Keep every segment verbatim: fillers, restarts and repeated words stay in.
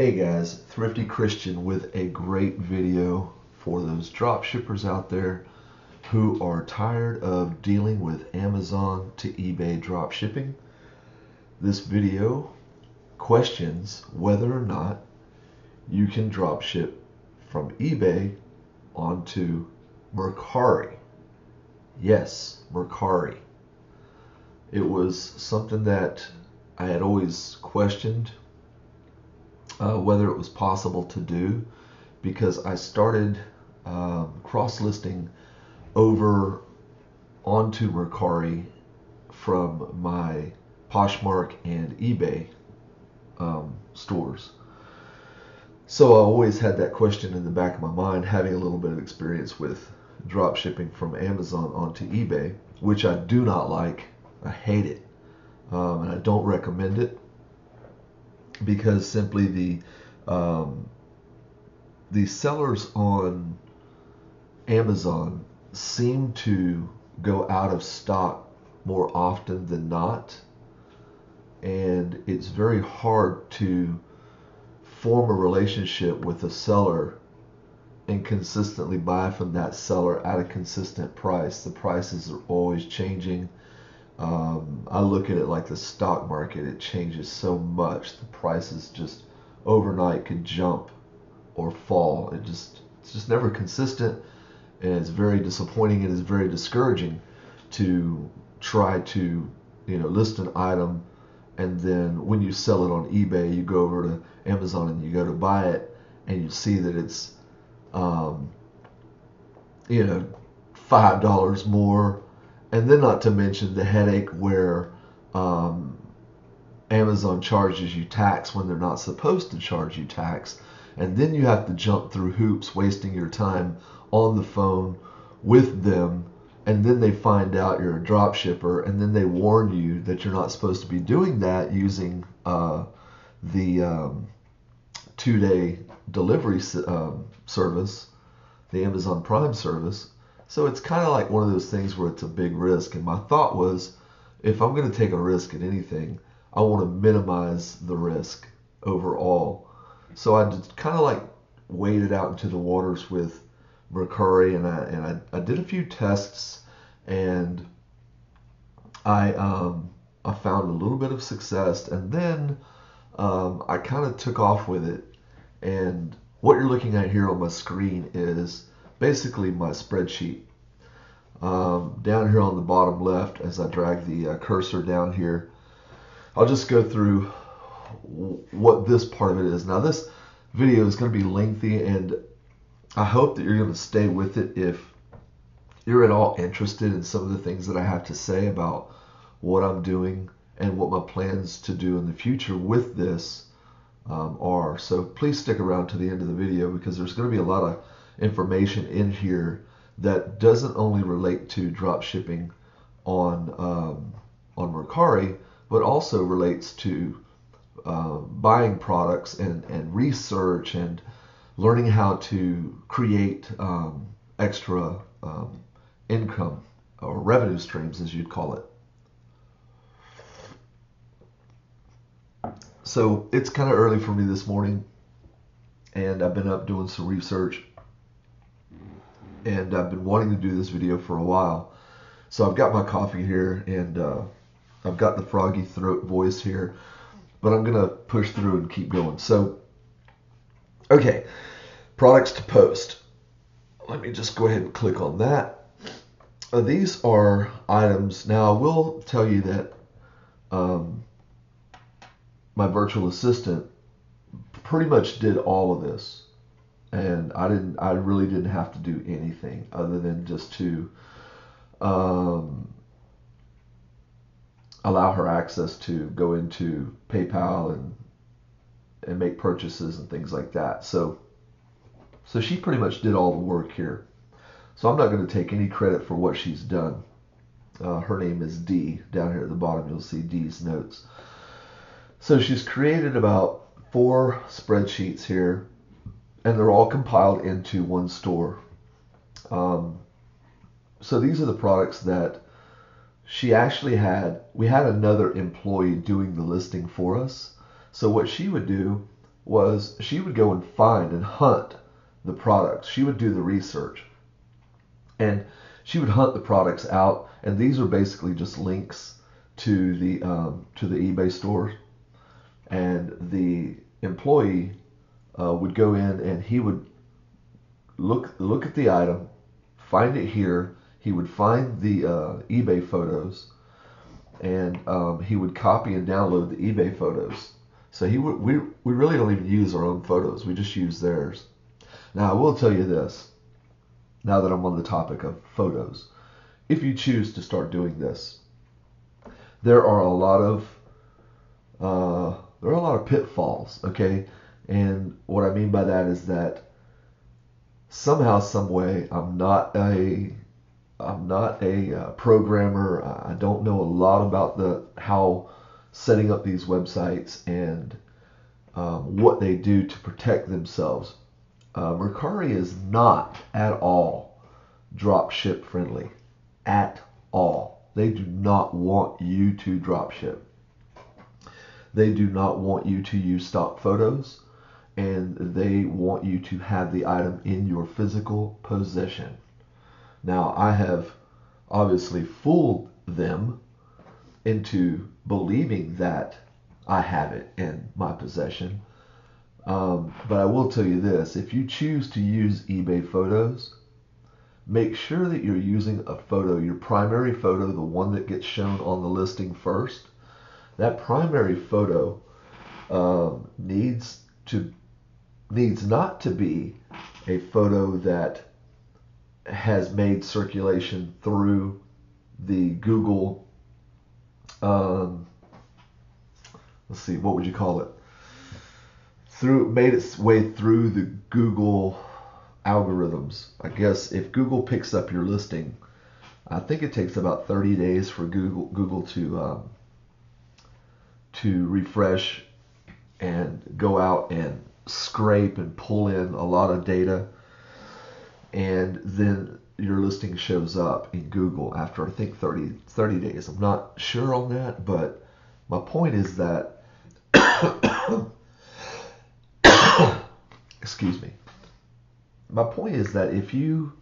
Hey guys, Thrifty Christian with a great video for those drop shippers out there who are tired of dealing with Amazon to eBay drop shipping. This video questions whether or not you can drop ship from eBay onto Mercari. Yes, Mercari. It was something that I had always questioned Uh, whether it was possible to do, because I started um, cross-listing over onto Mercari from my Poshmark and eBay um, stores. So I always had that question in the back of my mind, having a little bit of experience with drop shipping from Amazon onto eBay, which I do not like. I hate it, um, and I don't recommend it, because simply the um, the sellers on Amazon seem to go out of stock more often than not, and it's very hard to form a relationship with a seller and consistently buy from that seller at a consistent price. The prices are always changing. Um, I look at it like the stock market. It changes so much. The prices just overnight could jump or fall. It just it's just never consistent, and it's very disappointing. It is very discouraging to try to you know list an item, and then when you sell it on eBay, you go over to Amazon and you go to buy it, and you see that it's um, you know five dollars more. And then, not to mention the headache where um, Amazon charges you tax when they're not supposed to charge you tax. And then you have to jump through hoops, wasting your time on the phone with them. And then they find out you're a drop shipper, and then they warn you that you're not supposed to be doing that using uh, the um, two-day delivery um, service, the Amazon Prime service. So it's kind of like one of those things where it's a big risk. And my thought was, if I'm going to take a risk at anything, I want to minimize the risk overall. So I just kind of like weighed it out into the waters with Mercari, and I and I, I did a few tests, and I um, I found a little bit of success, and then um, I kind of took off with it. And what you're looking at here on my screen is basically my spreadsheet. Um, down here on the bottom left, as I drag the uh, cursor down here, I'll just go through what this part of it is. Now, this video is going to be lengthy, and I hope that you're going to stay with it if you're at all interested in some of the things that I have to say about what I'm doing and what my plans to do in the future with this um, are. So please stick around to the end of the video, because there's going to be a lot of information in here that doesn't only relate to drop shipping on um, on Mercari, but also relates to uh, buying products and, and research and learning how to create um, extra um, income or revenue streams, as you'd call it. So it's kind of early for me this morning, and I've been up doing some research, and I've been wanting to do this video for a while. So I've got my coffee here, and uh, I've got the froggy throat voice here, but I'm gonna push through and keep going. So, okay, products to post. Let me just go ahead and click on that. Uh, these are items. Now, I will tell you that um, my virtual assistant pretty much did all of this, and I didn't I really didn't have to do anything other than just to um, allow her access to go into PayPal and and make purchases and things like that. So so she pretty much did all the work here. So I'm not going to take any credit for what she's done. Uh, her name is Dee. Down here at the bottom you'll see Dee's notes. So she's created about four spreadsheets here, and they're all compiled into one store. Um, so these are the products that she actually had. We had another employee doing the listing for us. So what she would do was she would go and find and hunt the products. She would do the research, and she would hunt the products out. And these are basically just links to the um, to the eBay store. And the employee uh, would go in and he would look look at the item, find it here. He would find the uh, eBay photos, and um, he would copy and download the eBay photos. So he would, we we really don't even use our own photos. We just use theirs. Now I will tell you this. Now that I'm on the topic of photos, if you choose to start doing this, there are a lot of uh, there are a lot of pitfalls. Okay, and what I mean by that is that somehow, some way, I'm not a I'm not a uh, programmer. I don't know a lot about the how setting up these websites and um, what they do to protect themselves. Uh, Mercari is not at all dropship friendly, at all. They do not want you to dropship. They do not want you to use stock photos, and they want you to have the item in your physical possession. Now, I have obviously fooled them into believing that I have it in my possession. Um, but I will tell you this, if you choose to use eBay photos, make sure that you're using a photo, your primary photo, the one that gets shown on the listing first. That primary photo um, needs to needs not to be a photo that has made circulation through the Google, um, let's see, what would you call it? Through made its way through the Google algorithms. I guess if Google picks up your listing, I think it takes about thirty days for Google Google to um, to refresh and go out and scrape and pull in a lot of data. And then your listing shows up in Google after I think thirty days. I'm not sure on that, but my point is that excuse me. My point is that if you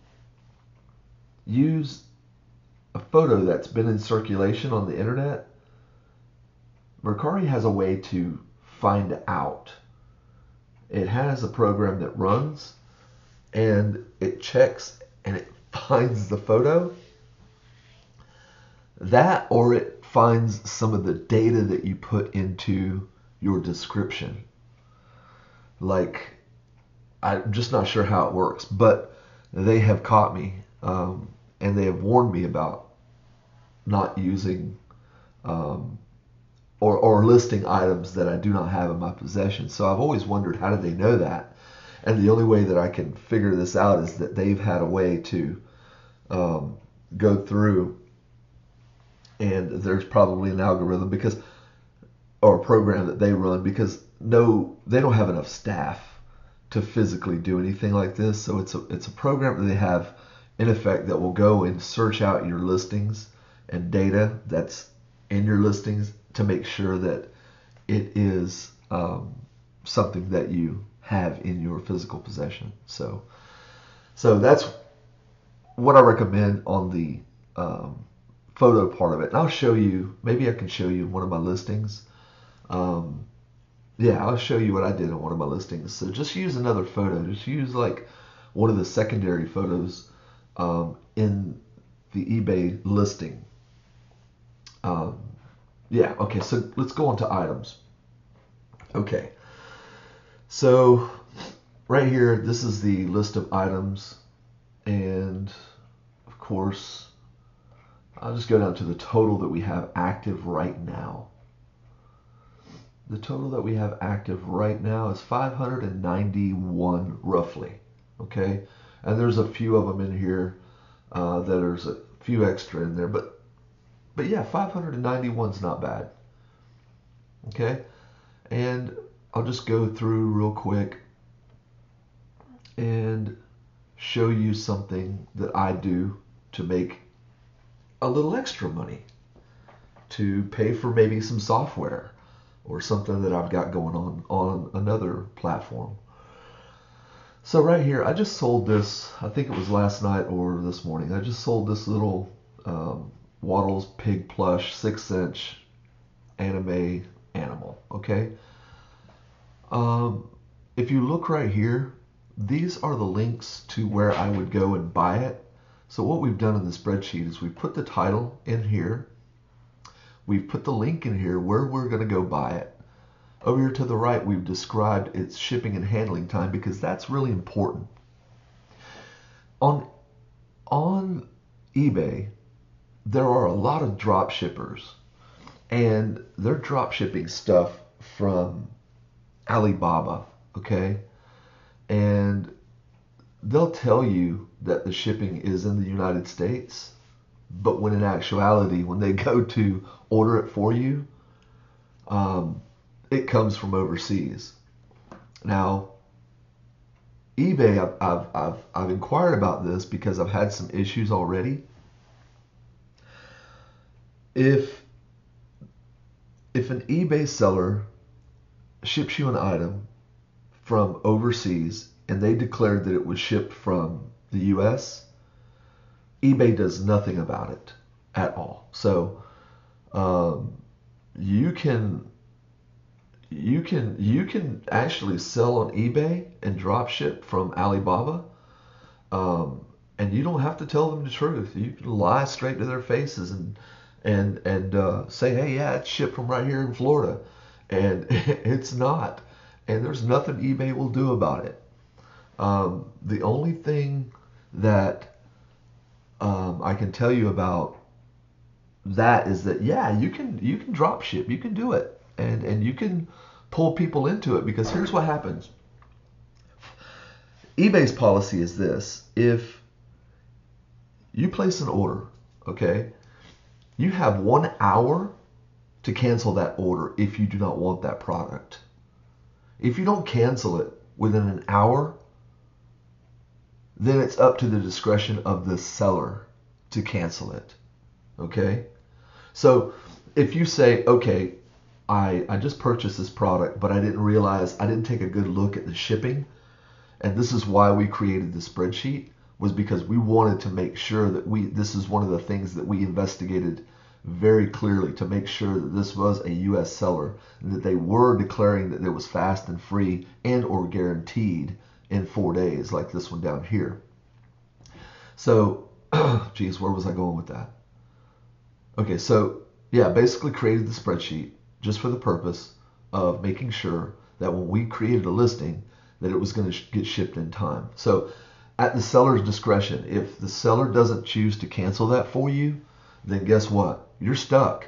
use a photo that's been in circulation on the internet, Mercari has a way to find out. It has a program that runs, and it checks and it finds the photo. That, or it finds some of the data that you put into your description. Like, I'm just not sure how it works, but they have caught me, um, and they have warned me about not using um, or, or listing items that I do not have in my possession. So I've always wondered, how did they know that? And the only way that I can figure this out is that they've had a way to um, go through, and there's probably an algorithm because, or a program that they run, because no, they don't have enough staff to physically do anything like this. So it's a, it's a program that they have in effect that will go and search out your listings and data that's in your listings to make sure that it is um, something that you have in your physical possession. So, so that's what I recommend on the um, photo part of it. And I'll show you, maybe I can show you one of my listings. Um, yeah, I'll show you what I did on one of my listings. So just use another photo. Just use like one of the secondary photos um, in the eBay listing. Um, yeah, okay, so let's go on to items. Okay. So right here, this is the list of items, and of course, I'll just go down to the total that we have active right now. The total that we have active right now is five hundred ninety-one roughly, okay? And there's a few of them in here uh, that there's a few extra in there, but but yeah, five hundred ninety-one is not bad, okay? And I'll just go through real quick and show you something that I do to make a little extra money, to pay for maybe some software, or something that I've got going on on another platform. So right here, I just sold this, I think it was last night or this morning, I just sold this little um, Waddles pig plush six inch anime animal, okay? Um, if you look right here, these are the links to where I would go and buy it. So what we've done in the spreadsheet is we put the title in here. We've put the link in here where we're going to go buy it. Over here to the right, we've described its shipping and handling time because that's really important. On, on eBay, there are a lot of drop shippers, and they're drop shipping stuff from Alibaba, okay? And they'll tell you that the shipping is in the United States, but when in actuality, when they go to order it for you, um, it comes from overseas. Now, eBay, I've, I've, I've, I've inquired about this because I've had some issues already. If, if an eBay seller ships you an item from overseas and they declared that it was shipped from the U S, eBay does nothing about it at all. So um, you can you can you can actually sell on eBay and drop ship from Alibaba, um, and you don't have to tell them the truth. You can lie straight to their faces and and and uh, say, hey, yeah, it's shipped from right here in Florida, and it's not, and there's nothing eBay will do about it. Um, the only thing that um, I can tell you about that is that, yeah, you can you can drop ship, you can do it, and and you can pull people into it, because here's what happens. eBay's policy is this: if you place an order, okay, you have one hour to cancel that order if you do not want that product. If you don't cancel it within an hour, then it's up to the discretion of the seller to cancel it, okay? So if you say, okay, I, I just purchased this product, but I didn't realize, I didn't take a good look at the shipping, and this is why we created the spreadsheet, was because we wanted to make sure that we, this is one of the things that we investigated very clearly, to make sure that this was a U S seller and that they were declaring that it was fast and free and or guaranteed in four days, like this one down here. So, geez, where was I going with that? Okay, so, yeah, basically created the spreadsheet just for the purpose of making sure that when we created a listing, that it was going to sh- get shipped in time. So, at the seller's discretion, if the seller doesn't choose to cancel that for you, then guess what? You're stuck.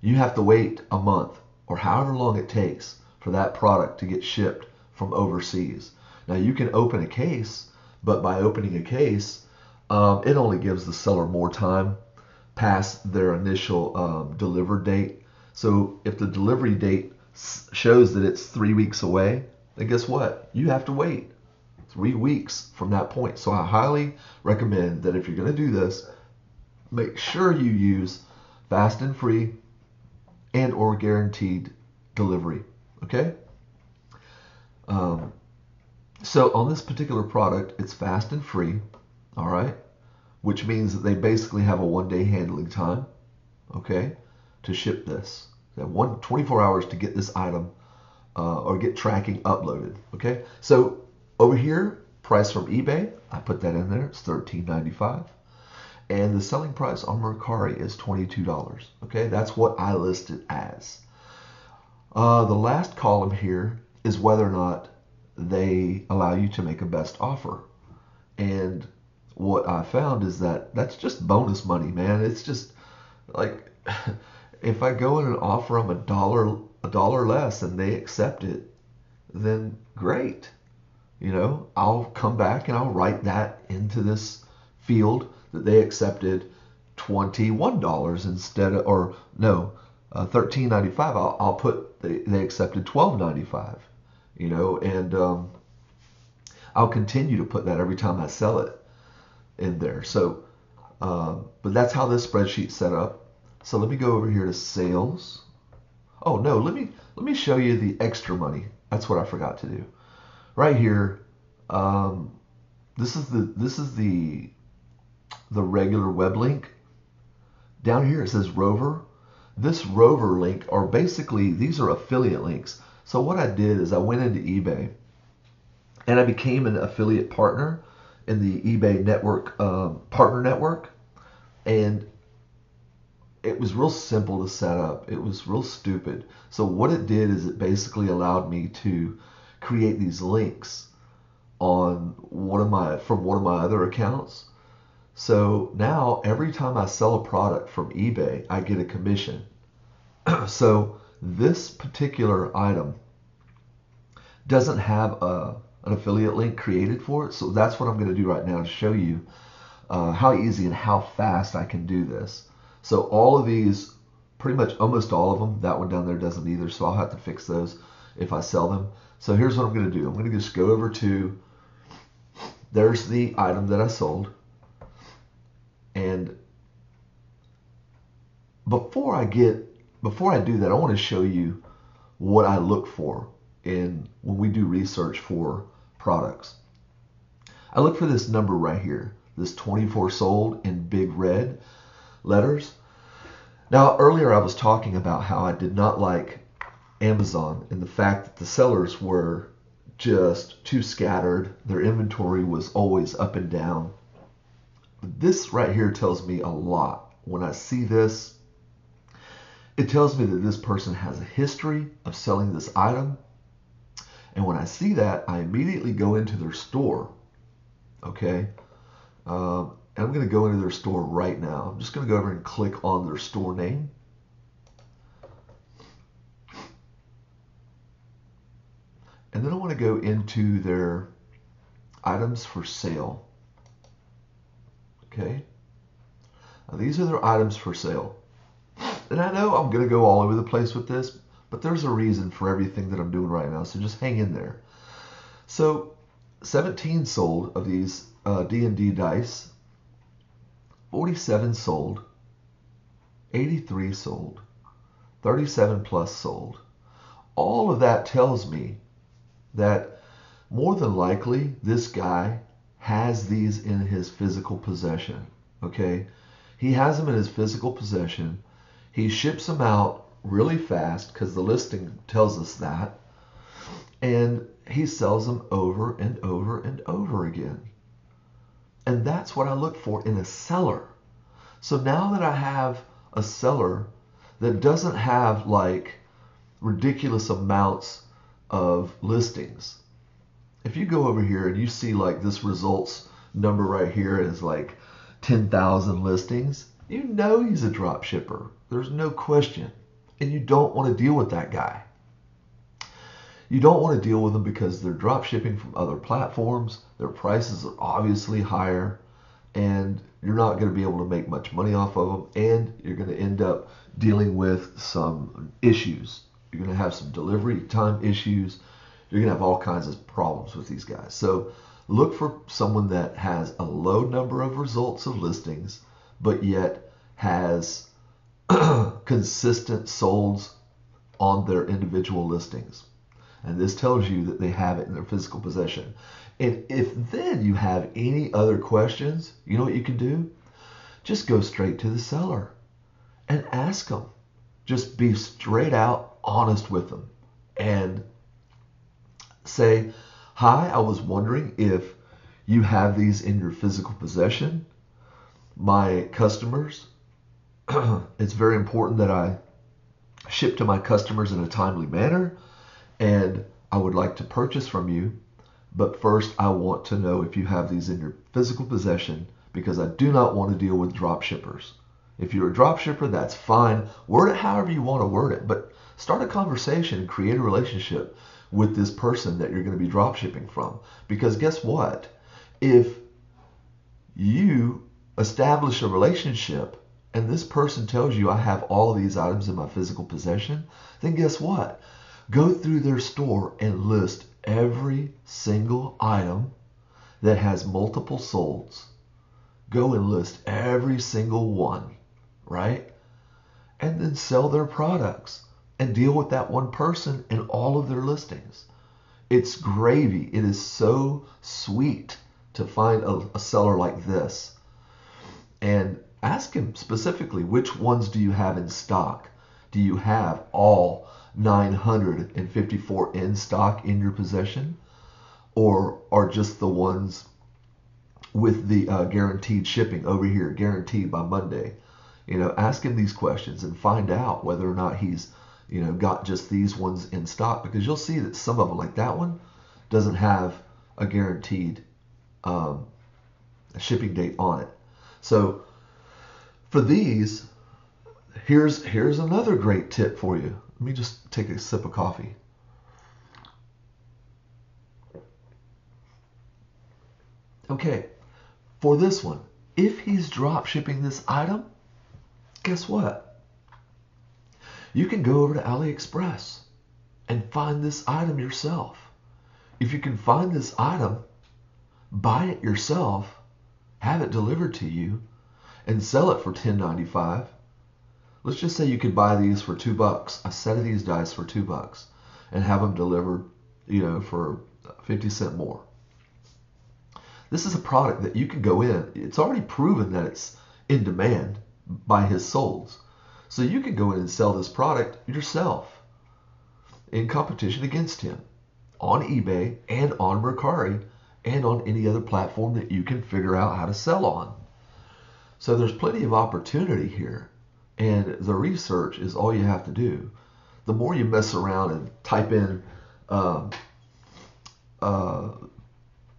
You have to wait a month or however long it takes for that product to get shipped from overseas. Now, you can open a case, but by opening a case, um, it only gives the seller more time past their initial um, delivery date. So if the delivery date shows that it's three weeks away, then guess what? You have to wait three weeks from that point. So I highly recommend that if you're going to do this, make sure you use fast and free and or guaranteed delivery, okay? Um, So on this particular product, it's fast and free, all right, which means that they basically have a one-day handling time, okay, to ship this. They have one, twenty-four hours to get this item uh, or get tracking uploaded, okay? So over here, price from eBay, I put that in there, it's thirteen ninety-five, and the selling price on Mercari is twenty-two dollars, okay? That's what I listed as. Uh, the last column here is whether or not they allow you to make a best offer, and what I found is that that's just bonus money, man. It's just like if I go in and offer them a dollar a dollar less and they accept it, then great, you know, I'll come back and I'll write that into this field that they accepted twenty-one dollars instead of, or no, uh, thirteen ninety-five. I'll, I'll put they, they accepted twelve ninety-five. You know, and um, I'll continue to put that every time I sell it in there. So, um, but that's how this spreadsheet's set up. So let me go over here to sales, Oh no, let me let me show you the extra money. That's what I forgot to do. Right here, um, this is the this is the the regular web link. Down here it says Rover. This Rover link are basically, these are affiliate links. So what I did is I went into eBay and I became an affiliate partner in the eBay network, um, partner network. And it was real simple to set up. It was real stupid. So what it did is it basically allowed me to create these links on one of my, from one of my other accounts. So now every time I sell a product from eBay, I get a commission. So this particular item doesn't have a, an affiliate link created for it. So that's what I'm going to do right now to show you uh, how easy and how fast I can do this. So all of these, pretty much almost all of them, that one down there doesn't either, so I'll have to fix those if I sell them. So here's what I'm going to do. I'm going to just go over to, there's the item that I sold. And before I get, before I do that, I want to show you what I look for in when we do research for products. I look for this number right here, this twenty-four sold in big red letters. Now earlier I was talking about how I did not like Amazon and the fact that the sellers were just too scattered. Their inventory was always up and down. This right here tells me a lot. When I see this, it tells me that this person has a history of selling this item. And when I see that, I immediately go into their store. Okay. Um, I'm going to go into their store right now. I'm just going to go over and click on their store name. And then I want to go into their items for sale. Okay. Now these are their items for sale. And I know I'm going to go all over the place with this, but there's a reason for everything that I'm doing right now. So just hang in there. So seventeen sold of these uh, D and D dice. forty-seven sold, eighty-three sold, thirty-seven plus sold. All of that tells me that more than likely this guy has these in his physical possession. Okay, he has them in his physical possession. He ships them out really fast because the listing tells us that, and he sells them over and over and over again. And that's what I look for in a seller. So now that I have a seller that doesn't have like ridiculous amounts of listings, if you go over here and you see like this results number right here is like ten thousand listings, you know he's a drop shipper. There's no question. And you don't want to deal with that guy. You don't want to deal with them because they're drop shipping from other platforms. Their prices are obviously higher and you're not going to be able to make much money off of them. And you're going to end up dealing with some issues. You're going to have some delivery time issues. You're going to have all kinds of problems with these guys. So look for someone that has a low number of results of listings, but yet has consistent solds on their individual listings. And this tells you that they have it in their physical possession. And if then you have any other questions, you know what you can do? Just go straight to the seller and ask them. Just be straight out honest with them and say, hi, I was wondering if you have these in your physical possession. My customers, it's very important that I ship to my customers in a timely manner, and I would like to purchase from you. But first, I want to know if you have these in your physical possession, because I do not want to deal with drop shippers. If you're a drop shipper, that's fine. Word it however you want to word it, but start a conversation and create a relationship with this person that you're going to be drop shipping from. Because guess what? If you establish a relationship and this person tells you I have all of these items in my physical possession, then guess what? Go through their store and list every single item that has multiple solds. Go and list every single one, right? And then sell their products. and deal with that one person and all of their listings. It's gravy. It is so sweet to find a, a seller like this. And ask him specifically, which ones do you have in stock? Do you have all nine hundred fifty-four in stock in your possession, or are just the ones with the uh, guaranteed shipping over here, guaranteed by Monday? You know, ask him these questions and find out whether or not he's, you know, got just these ones in stock, because you'll see that some of them, like that one, doesn't have a guaranteed um, shipping date on it. So for these, here's here's another great tip for you. Let me just take a sip of coffee. Okay, for this one, if he's drop shipping this item, guess what? You can go over to AliExpress and find this item yourself. If you can find this item, buy it yourself, have it delivered to you, and sell it for ten ninety-five. Let's just say you could buy these for two bucks, a set of these dice for two bucks, and have them delivered, you know, for fifty cent more. This is a product that you can go in. It's already proven that it's in demand by his solds. So you can go in and sell this product yourself in competition against him on eBay and on Mercari and on any other platform that you can figure out how to sell on. So there's plenty of opportunity here, and the research is all you have to do. The more you mess around and type in um, uh,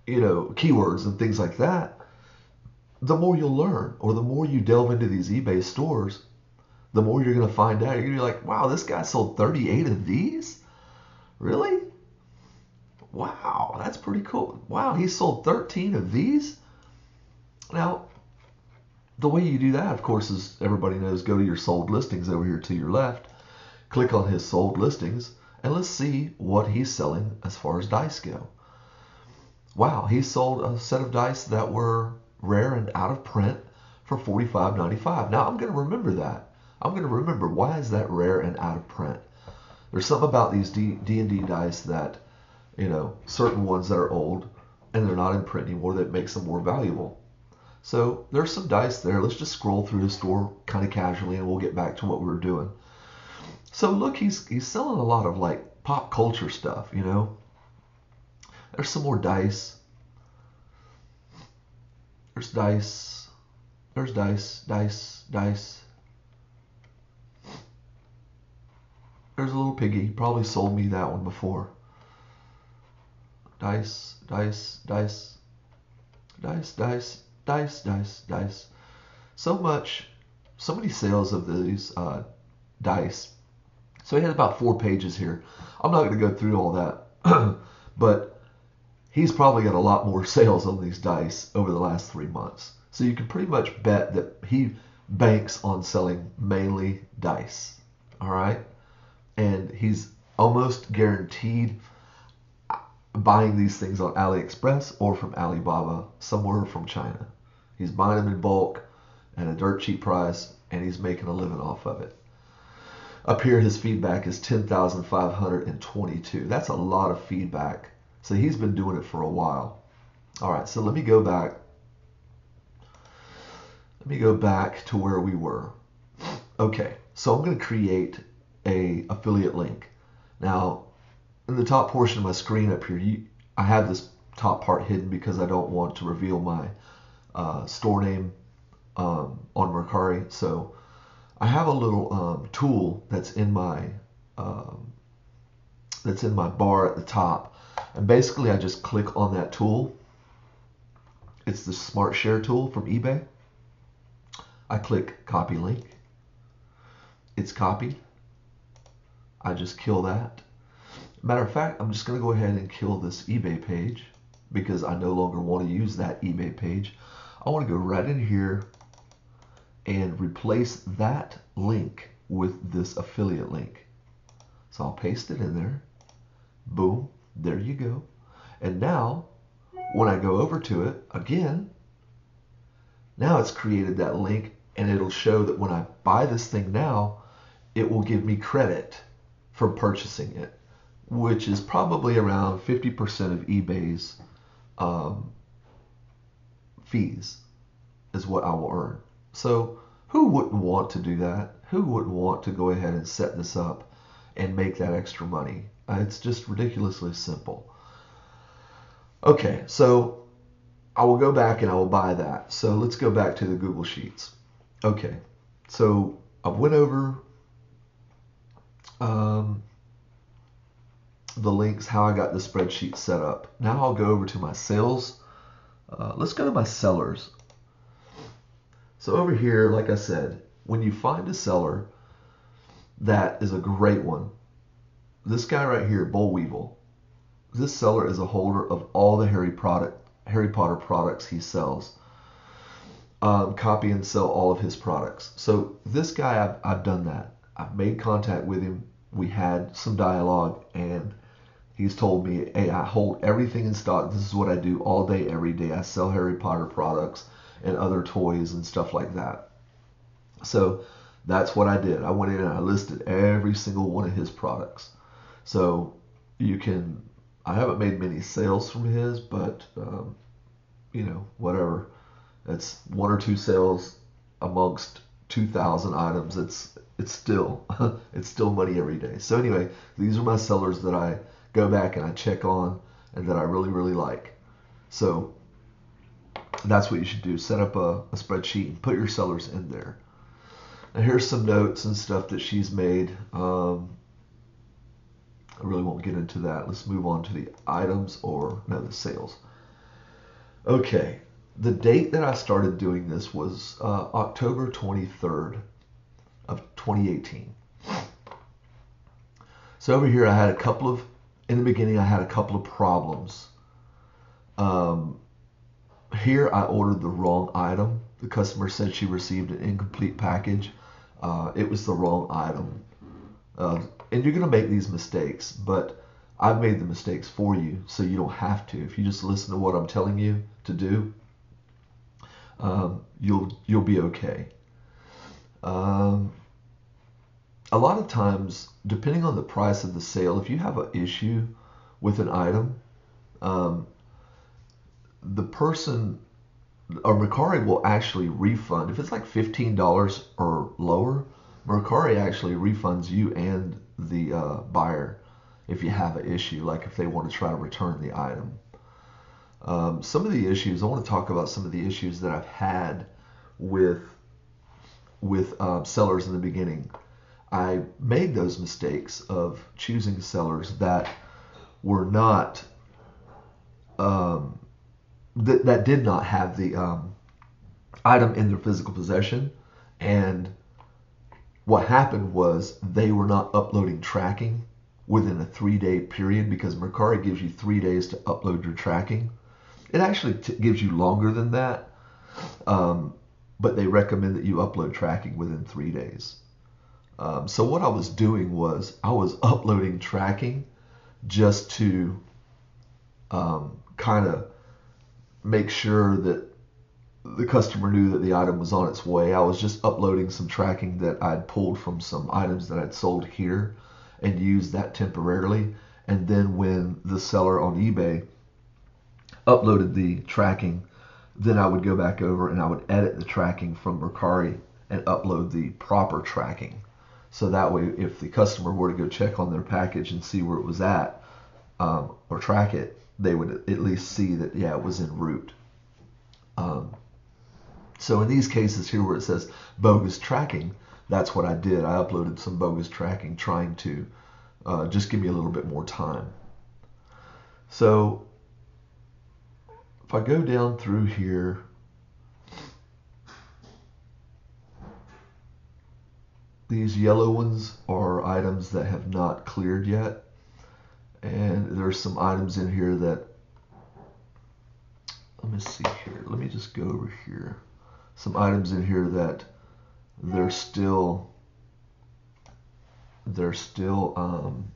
you know, keywords and things like that, the more you'll learn, or the more you delve into these eBay stores, the more you're going to find out. You're going to be like, wow, this guy sold thirty-eight of these? Really? Wow, that's pretty cool. Wow, he sold thirteen of these? Now, the way you do that, of course, is, everybody knows, go to your sold listings over here to your left, click on his sold listings, and let's see what he's selling as far as dice go. Wow, he sold a set of dice that were rare and out of print for forty-five ninety-five. Now, I'm going to remember that. I'm going to remember, why is that rare and out of print? There's something about these D and D dice that, you know, certain ones that are old and they're not in print anymore, that makes them more valuable. So there's some dice there. Let's just scroll through the store kind of casually, and we'll get back to what we were doing. So look, he's, he's selling a lot of like pop culture stuff, you know. There's some more dice. There's dice. There's dice, dice, dice. There's a little piggy. He probably sold me that one before. Dice, dice, dice. Dice, dice, dice, dice, dice. So much, so many sales of these uh, dice. So he had about four pages here. I'm not going to go through all that. But he's probably got a lot more sales on these dice over the last three months. So you can pretty much bet that he banks on selling mainly dice. All right. And he's almost guaranteed buying these things on AliExpress or from Alibaba, somewhere from China. He's buying them in bulk at a dirt cheap price, and he's making a living off of it. Up here, his feedback is ten thousand five hundred twenty-two. That's a lot of feedback. So he's been doing it for a while. All right, so let me go back. Let me go back to where we were. Okay, so I'm going to create a affiliate link. Now, in the top portion of my screen up here, you, I have this top part hidden because I don't want to reveal my uh, store name um, on Mercari. So I have a little um, tool that's in my um, that's in my bar at the top. And basically, I just click on that tool. It's the Smart Share tool from eBay. I click Copy Link. It's copied. I just kill that. Matter of fact, I'm just going to go ahead and kill this eBay page because I no longer want to use that eBay page. I want to go right in here and replace that link with this affiliate link. So I'll paste it in there. Boom. There you go. And now when I go over to it again, now it's created that link, and it'll show that when I buy this thing now, it will give me credit for purchasing it, which is probably around fifty percent of eBay's um, fees is what I will earn. So who wouldn't want to do that? Who wouldn't want to go ahead and set this up and make that extra money? Uh, it's just ridiculously simple. Okay, so I will go back and I will buy that. So let's go back to the Google Sheets. Okay, so I went over um, the links, how I got the spreadsheet set up. Now I'll go over to my sales. Uh, let's go to my sellers. So over here, like I said, when you find a seller that is a great one, this guy right here, Bullweevil, this seller is a holder of all the Harry, product, Harry Potter products he sells. Um, copy and sell all of his products. So this guy, I've, I've done that. I've made contact with him. We had some dialogue, and he's told me, hey, I hold everything in stock. This is what I do all day, every day. I sell Harry Potter products and other toys and stuff like that. So that's what I did. I went in and I listed every single one of his products. So you can, I haven't made many sales from his, but um, you know, whatever. That's one or two sales amongst two thousand items. It's it's still it's still money every day. So anyway, these are my sellers that I go back and I check on and that I really really like. So that's what you should do. Set up a, a spreadsheet and put your sellers in there. And here's some notes and stuff that she's made. Um, I really won't get into that. Let's move on to the items or no the sales. Okay. The date that I started doing this was uh, October twenty-third of twenty eighteen. So over here I had a couple of, in the beginning I had a couple of problems. Um, here I ordered the wrong item. The customer said she received an incomplete package. Uh, it was the wrong item. Uh, and you're going to make these mistakes, but I've made the mistakes for you, so you don't have to. If you just listen to what I'm telling you to do, Um, you'll you'll be okay. Um, a lot of times, depending on the price of the sale, if you have an issue with an item, um, the person or Mercari will actually refund. If it's like fifteen dollars or lower, Mercari actually refunds you and the uh, buyer if you have an issue, like if they want to try to return the item. Um, some of the issues, I want to talk about some of the issues that I've had with with uh, sellers in the beginning. I made those mistakes of choosing sellers that were not, um, th that did not have the um, item in their physical possession. And what happened was they were not uploading tracking within a three-day period, because Mercari gives you three days to upload your tracking. It actually t gives you longer than that, um, but they recommend that you upload tracking within three days. Um, so what I was doing was I was uploading tracking just to um, kind of make sure that the customer knew that the item was on its way. I was just uploading some tracking that I'd pulled from some items that I'd sold here and used that temporarily. And then when the seller on eBay uploaded the tracking, then I would go back over and I would edit the tracking from Mercari and upload the proper tracking. So that way, if the customer were to go check on their package and see where it was at, um, or track it, they would at least see that, yeah, it was en route. Um, so in these cases here where it says bogus tracking, that's what I did. I uploaded some bogus tracking trying to uh, just give me a little bit more time. So if I go down through here, these yellow ones are items that have not cleared yet. And there's some items in here that, let me see here. Let me just go over here. Some items in here that they're still, they're still, um,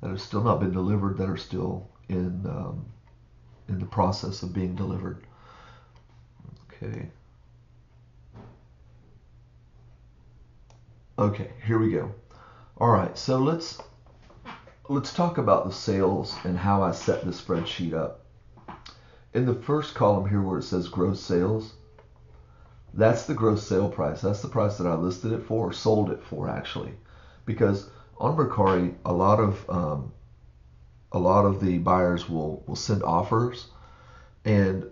that have still not been delivered, that are still in, um, in the process of being delivered. Okay. Okay, here we go. All right, so let's let's talk about the sales and how I set the spreadsheet up. In the first column here where it says gross sales, that's the gross sale price. That's the price that I listed it for, or sold it for actually, because on Mercari a lot of um, a lot of the buyers will will send offers, and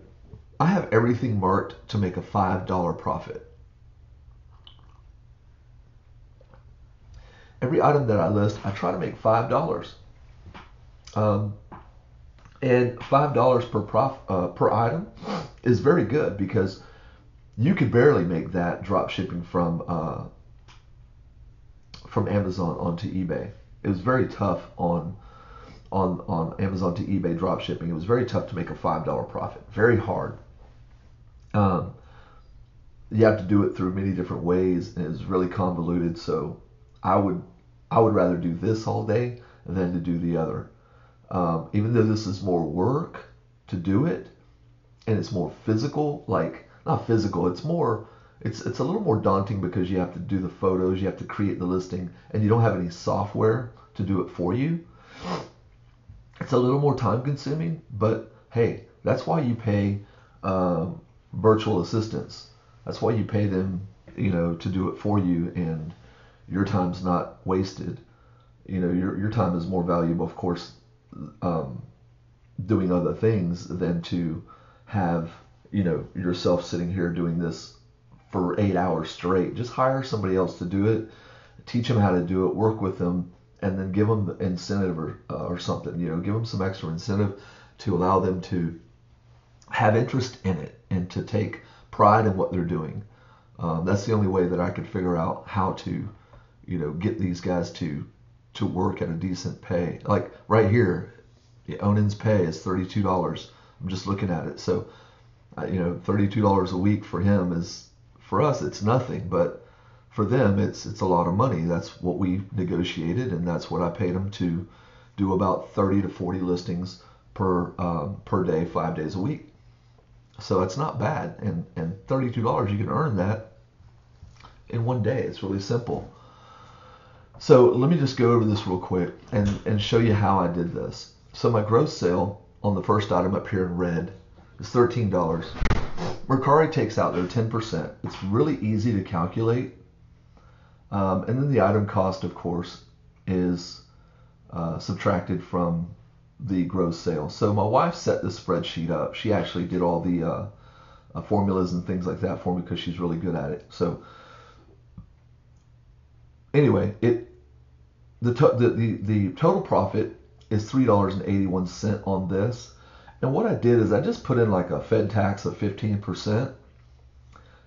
I have everything marked to make a five dollar profit. Every item that I list, I try to make five dollars, um, and five dollars per prof, uh, per item is very good, because you could barely make that drop shipping from uh, from Amazon onto eBay. It was very tough on on on Amazon to eBay drop shipping. It was very tough to make a five dollar profit. Very hard. Um, you have to do it through many different ways, and it was really convoluted. So I would I would rather do this all day than to do the other. Um, even though this is more work to do it, and it's more physical, like not physical, it's more it's it's a little more daunting, because you have to do the photos, you have to create the listing, and you don't have any software to do it for you. It's a little more time consuming, but hey, that's why you pay um, virtual assistants. That's why you pay them, you know, to do it for you, and your time's not wasted. You know, your your time is more valuable, of course, um, doing other things than to have, you know, yourself sitting here doing this for eight hours straight. Just hire somebody else to do it, teach them how to do it, work with them, and then give them the incentive or, uh, or something. You know, give them some extra incentive to allow them to have interest in it and to take pride in what they're doing. Um, that's the only way that I could figure out how to, you know, get these guys to to work at a decent pay. Like right here, Onan's pay is thirty-two dollars. I'm just looking at it. So, uh, you know, thirty-two dollars a week for him is, for us, it's nothing. But for them, it's it's a lot of money. That's what we negotiated, and that's what I paid them to do about thirty to forty listings per um, per day, five days a week. So it's not bad. And, and thirty-two dollars, you can earn that in one day. It's really simple. So let me just go over this real quick and, and show you how I did this. So my gross sale on the first item up here in red is thirteen dollars. Mercari takes out their ten percent. It's really easy to calculate. Um, and then the item cost, of course, is uh, subtracted from the gross sale. So my wife set this spreadsheet up. She actually did all the uh, uh, formulas and things like that for me, because she's really good at it. So anyway, it The, the, the, the total profit is three dollars and eighty-one cents on this. And what I did is I just put in like a Fed tax of fifteen percent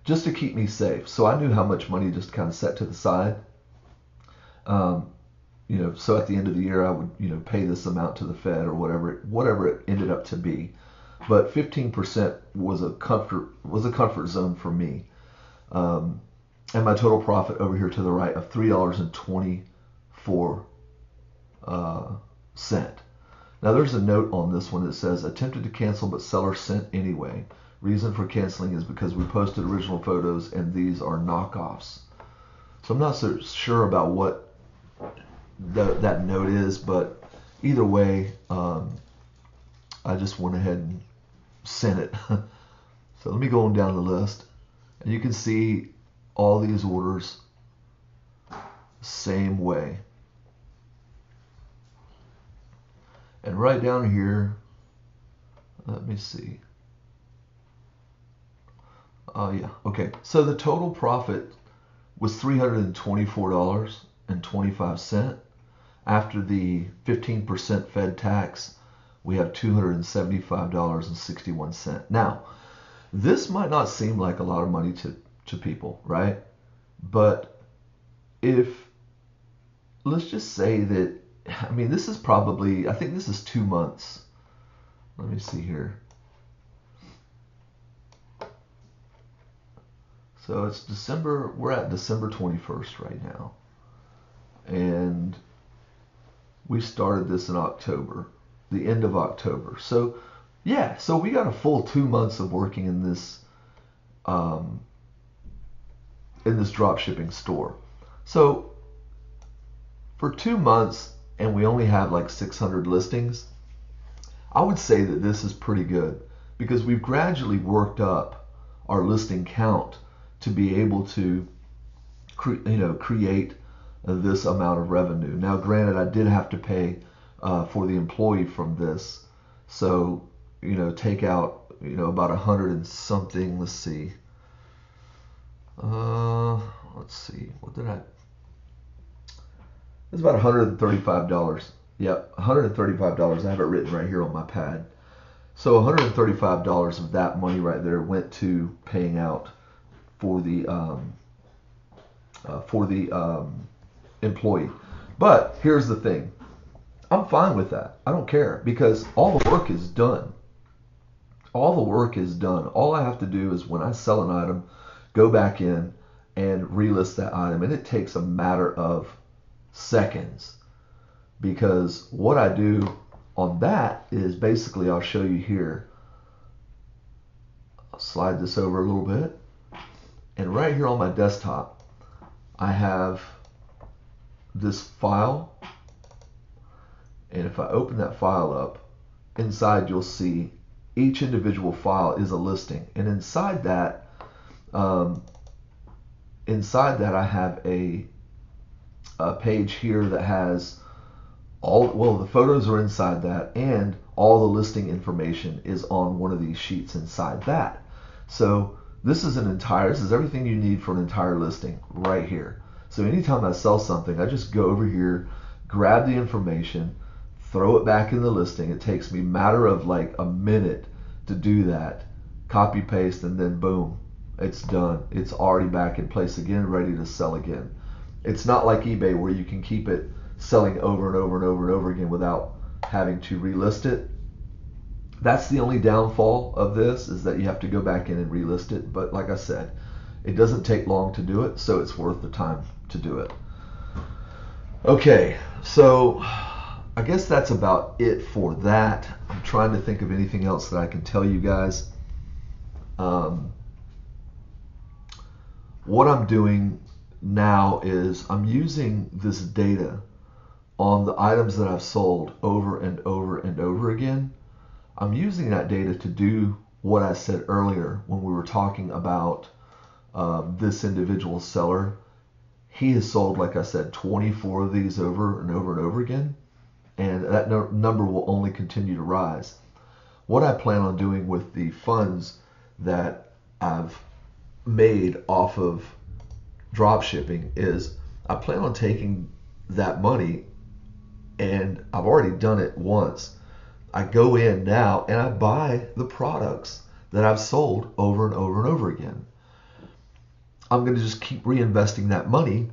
just to keep me safe. So I knew how much money just kind of set to the side. Um, you know, so at the end of the year I would, you know, pay this amount to the Fed or whatever, it, whatever it ended up to be. But fifteen percent was a comfort, was a comfort zone for me. Um, and my total profit over here to the right of three dollars and twenty cents. For uh, cent. Now there's a note on this one that says attempted to cancel but seller sent anyway. Reason for canceling is because we posted original photos and these are knockoffs. So I'm not so sure about what the, that note is, but either way, um, I just went ahead and sent it. So let me go on down the list, and you can see all these orders same way. And right down here, let me see. Oh, uh, yeah. Okay. So the total profit was three hundred twenty-four dollars and twenty-five cents. After the fifteen percent Fed tax, we have two hundred seventy-five dollars and sixty-one cents. Now, this might not seem like a lot of money to, to people, right? But if, let's just say that, I mean, this is probably, I think this is two months. Let me see here. So it's December, we're at December twenty-first right now. And we started this in October, the end of October. So yeah, so we got a full two months of working in this, um, in this dropshipping store. So for two months and we only have like six hundred listings, I would say that this is pretty good because we've gradually worked up our listing count to be able to cre- you know, create this amount of revenue. Now, granted, I did have to pay uh, for the employee from this. So, you know, take out, you know, about a hundred and something. Let's see. Uh, let's see. What did I? It's about one hundred thirty-five dollars. Yep, one hundred thirty-five dollars. I have it written right here on my pad. So one hundred thirty-five dollars of that money right there went to paying out for the um, uh, for the um, employee. But here's the thing. I'm fine with that. I don't care because all the work is done. All the work is done. All I have to do is when I sell an item, go back in and relist that item. And it takes a matter of seconds because what I do on that is basically, I'll show you here. I'll slide this over a little bit. And right here on my desktop, I have this file. And if I open that file up, inside you'll see each individual file is a listing. And inside that, um, inside that I have a, a page here that has all, well, the photos are inside that and all the listing information is on one of these sheets inside that. So this is an entire, this is everything you need for an entire listing right here. So anytime I sell something, I just go over here, grab the information, throw it back in the listing. It takes me a matter of like a minute to do that, copy paste, and then boom, it's done. It's already back in place again, ready to sell again. It's not like eBay where you can keep it selling over and over and over and over again without having to relist it. That's the only downfall of this, is that you have to go back in and relist it. But like I said, it doesn't take long to do it, so it's worth the time to do it. Okay, so I guess that's about it for that. I'm trying to think of anything else that I can tell you guys. Um, what I'm doing now is I'm using this data on the items that I've sold over and over and over again. I'm using that data to do what I said earlier when we were talking about uh, this individual seller. He has sold, like I said, twenty-four of these over and over and over again. And that no- number will only continue to rise. What I plan on doing with the funds that I've made off of drop shipping is I plan on taking that money, and I've already done it once. I go in now and I buy the products that I've sold over and over and over again. I'm going to just keep reinvesting that money.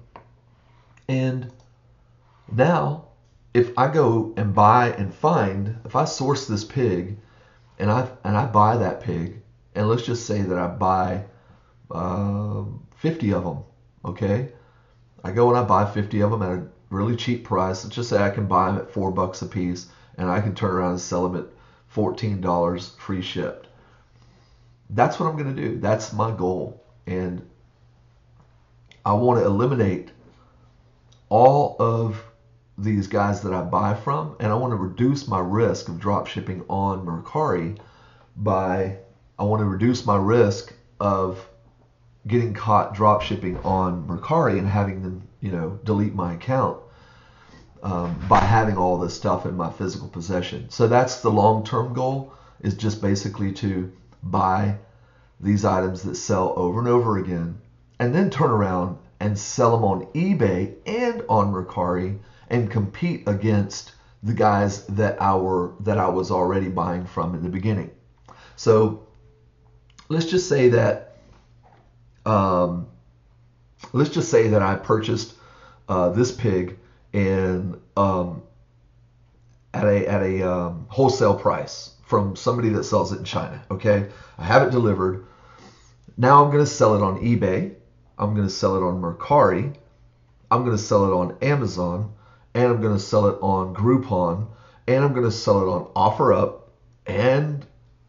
And now, if I go and buy and find, if I source this pig and I and I buy that pig, and let's just say that I buy uh, fifty of them, okay? I go and I buy fifty of them at a really cheap price. Let's just say I can buy them at four bucks a piece, and I can turn around and sell them at fourteen dollars free shipped. That's what I'm going to do. That's my goal. And I want to eliminate all of these guys that I buy from, and I want to reduce my risk of drop shipping on Mercari by, I want to reduce my risk of getting caught drop shipping on Mercari and having them, you know, delete my account um, by having all this stuff in my physical possession. So that's the long-term goal, is just basically to buy these items that sell over and over again and then turn around and sell them on eBay and on Mercari and compete against the guys that I, were, that I was already buying from in the beginning. So let's just say that um, let's just say that I purchased uh, this pig in um, at a at a um, wholesale price from somebody that sells it in China. Okay, I have it delivered. Now I'm going to sell it on eBay. I'm going to sell it on Mercari. I'm going to sell it on Amazon. And I'm going to sell it on Groupon, and I'm going to sell it on OfferUp and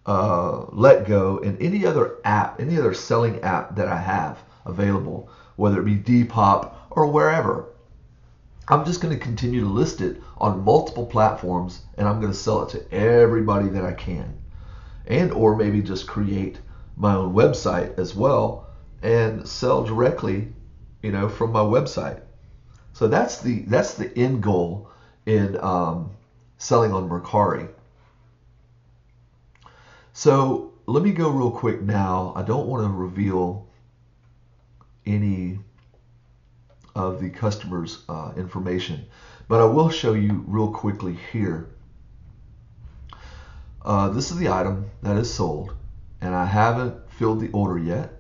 uh, LetGo, and any other app, any other selling app that I have available, whether it be Depop or wherever. I'm just going to continue to list it on multiple platforms, and I'm going to sell it to everybody that I can. And or maybe just create my own website as well and sell directly, you know, from my website. So that's the that's the end goal in um, selling on Mercari. So let me go real quick now. I don't want to reveal any of the customer's uh, information, but I will show you real quickly here. Uh, this is the item that is sold, and I haven't filled the order yet.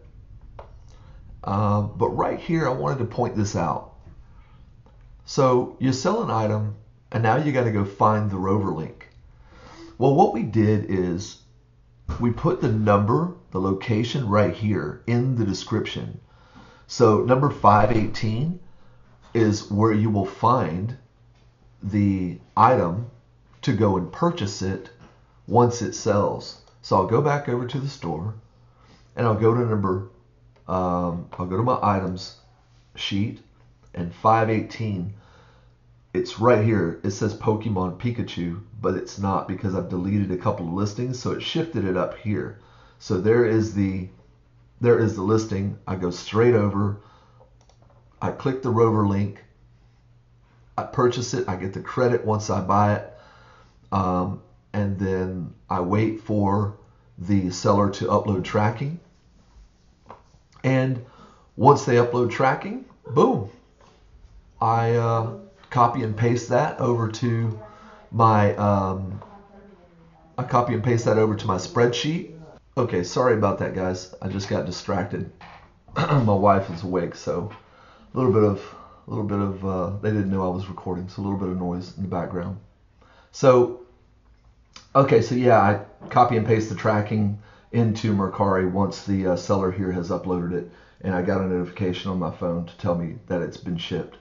Uh, but right here, I wanted to point this out. So you sell an item, and now you got to go find the Rover link. Well, what we did is we put the number, the location right here in the description. So number five eighteen is where you will find the item to go and purchase it once it sells. So I'll go back over to the store, and I'll go to number, um, I'll go to my items sheet, and five eighteen, it's right here. It says Pokemon Pikachu, but it's not because I've deleted a couple of listings, so it shifted it up here. So there is the There is the listing. I go straight over. I click the Rover link. I purchase it. I get the credit once I buy it. Um, and then I wait for the seller to upload tracking. And once they upload tracking, boom, I uh, copy and paste that over to my, um, I copy and paste that over to my spreadsheet. Okay, sorry about that, guys. I just got distracted. My wife is awake, so a little bit of, a little bit of, uh, they didn't know I was recording, so a little bit of noise in the background. So, okay, so yeah, I copy and paste the tracking into Mercari once the uh, seller here has uploaded it, and I got a notification on my phone to tell me that it's been shipped.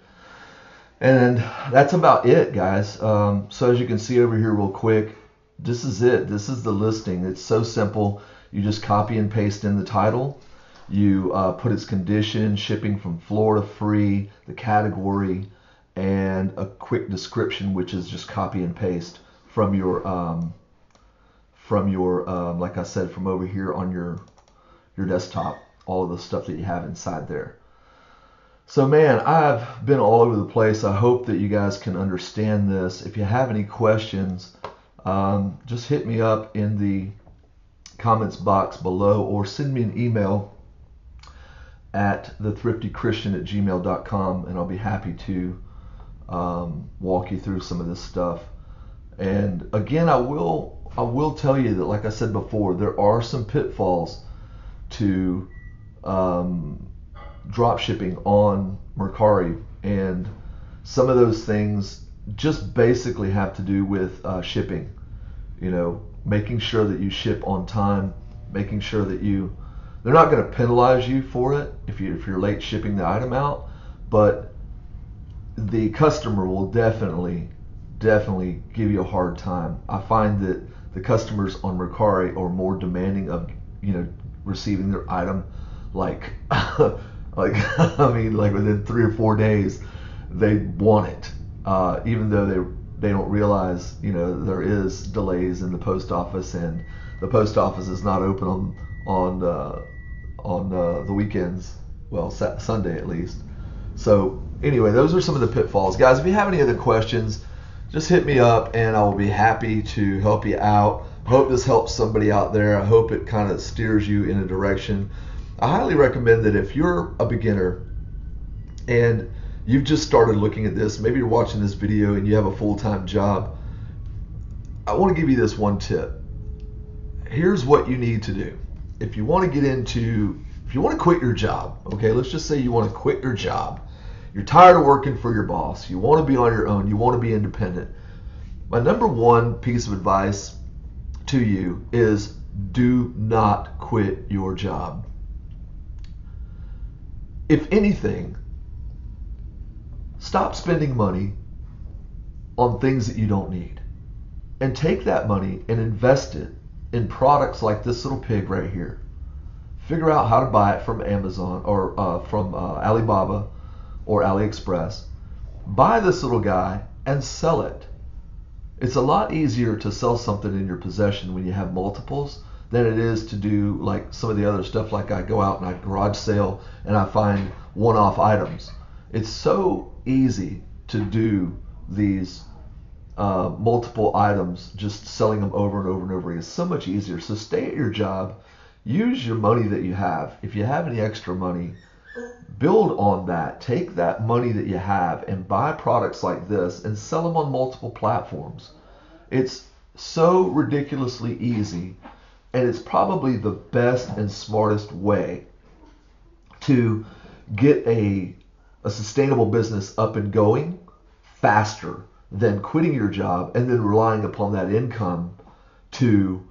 And that's about it, guys. Um, so as you can see over here real quick, this is it. This is the listing. It's so simple. You just copy and paste in the title. You uh, put its condition, shipping from Florida free, the category, and a quick description, which is just copy and paste from your, um, from your, um, like I said, from over here on your, your desktop, all of the stuff that you have inside there. So man, I've been all over the place. I hope that you guys can understand this. If you have any questions, um, just hit me up in the comments box below, or send me an email at the thrifty christian at gmail dot com, and I'll be happy to um, walk you through some of this stuff. And again, I will I will tell you that, like I said before, there are some pitfalls to um, drop shipping on Mercari, and some of those things just basically have to do with uh, shipping, you know, making sure that you ship on time, making sure that you, they're not going to penalize you for it if, you, if you're late shipping the item out, but the customer will definitely, definitely give you a hard time. I find that the customers on Mercari are more demanding of, you know, receiving their item, like, like I mean, like within three or four days, they want it, uh, even though they They don't realize, you know, there is delays in the post office, and the post office is not open on on uh, on uh, the weekends. Well, Sunday at least. So anyway, those are some of the pitfalls, guys. If you have any other questions, just hit me up, and I will be happy to help you out. I hope this helps somebody out there. I hope it kind of steers you in a direction. I highly recommend that if you're a beginner and you've just started looking at this, maybe you're watching this video and you have a full-time job, I want to give you this one tip. Here's what you need to do. If you want to get into, if you want to quit your job, okay, let's just say you want to quit your job. You're tired of working for your boss. You want to be on your own. You want to be independent. My number one piece of advice to you is do not quit your job. If anything, stop spending money on things that you don't need, and take that money and invest it in products like this little pig right here. Figure out how to buy it from Amazon or uh, from uh, Alibaba or AliExpress. buy this little guy and sell it. It's a lot easier to sell something in your possession when you have multiples than it is to do like some of the other stuff. Like I go out and I garage sale and I find one-off items. It's so easy to do these uh, multiple items, just selling them over and over and over again. It's so much easier. So stay at your job. Use your money that you have. If you have any extra money, build on that. Take that money that you have and buy products like this and sell them on multiple platforms. It's so ridiculously easy, and it's probably the best and smartest way to get a, a sustainable business up and going faster than quitting your job and then relying upon that income to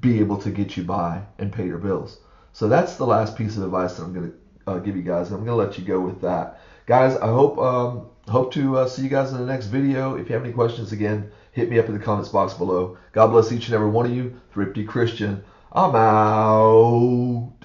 be able to get you by and pay your bills. So that's the last piece of advice that I'm going to Uh, give you guys. I'm gonna let you go with that, guys. I hope um, hope to uh, see you guys in the next video. If you have any questions, again, hit me up in the comments box below. God bless each and every one of you. Thrifty Christian, I'm out.